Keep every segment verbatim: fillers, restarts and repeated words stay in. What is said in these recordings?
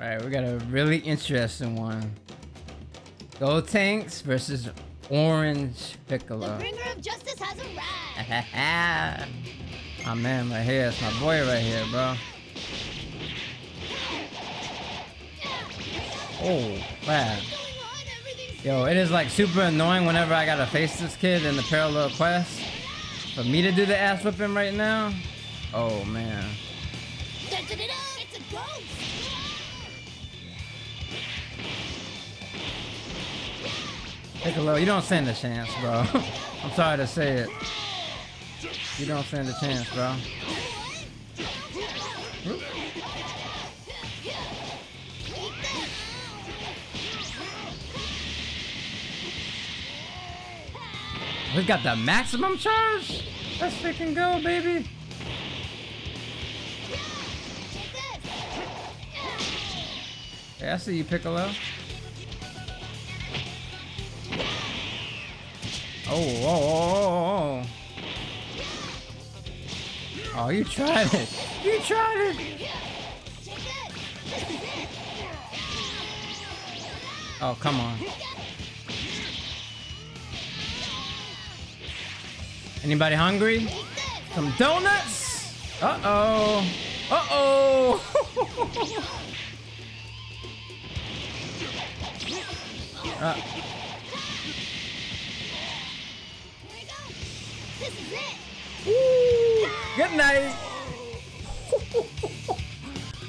Alright, we got a really interesting one. Gotenks versus Orange Piccolo. The bringer of justice has arrived. Oh man, right here, it's my boy right here, bro. Oh, man. Yo, it is like super annoying whenever I gotta face this kid in the Parallel Quest. For me to do the ass whipping right now? Oh man. It's a ghost. Piccolo, you don't stand a chance, bro. I'm sorry to say it. You don't stand a chance, bro. We got the maximum charge? Let's freaking go, baby. Hey, I see you, Piccolo. Oh, oh, oh, oh, oh. Oh, you tried it. You tried it. Oh, come on. Anybody hungry? Some donuts? Uh-oh. Uh-oh. uh. Ooh, good night.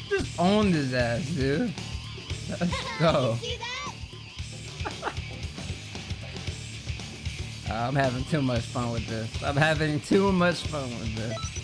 Just owned his ass, dude. Let's go. I'm having too much fun with this. I'm having too much fun with this.